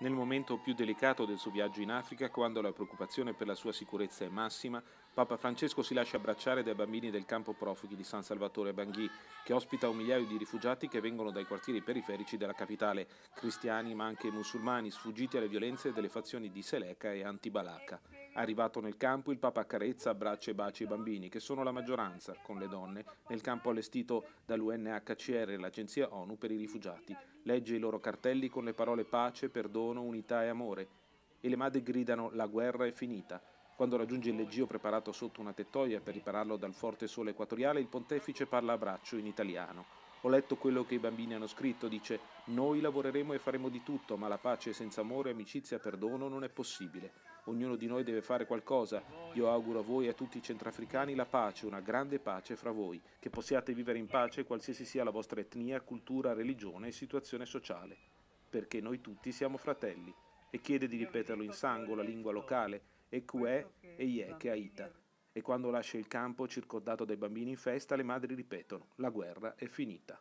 Nel momento più delicato del suo viaggio in Africa, quando la preoccupazione per la sua sicurezza è massima, Papa Francesco si lascia abbracciare dai bambini del campo profughi di San Salvatore a Bangui, che ospita un migliaio di rifugiati che vengono dai quartieri periferici della capitale, cristiani ma anche musulmani sfuggiti alle violenze delle fazioni di Seleka e Anti-Balaka. Arrivato nel campo, il Papa carezza, abbraccia e bacia i bambini, che sono la maggioranza, con le donne, nel campo allestito dall'UNHCR, l'Agenzia ONU per i rifugiati. Legge i loro cartelli con le parole pace, perdono, unità e amore. E le madri gridano «La guerra è finita». Quando raggiunge il leggio preparato sotto una tettoia per ripararlo dal forte sole equatoriale, il pontefice parla a braccio in italiano. «Ho letto quello che i bambini hanno scritto», dice «Noi lavoreremo e faremo di tutto, ma la pace senza amore, amicizia, perdono non è possibile. Ognuno di noi deve fare qualcosa. Io auguro a voi e a tutti i centrafricani la pace, una grande pace fra voi, che possiate vivere in pace qualsiasi sia la vostra etnia, cultura, religione e situazione sociale, perché noi tutti siamo fratelli». E chiede di ripeterlo in Sango, la lingua locale, Ekwe e Yeke a Ita. E quando lascia il campo circondato dai bambini in festa, le madri ripetono: la guerra è finita.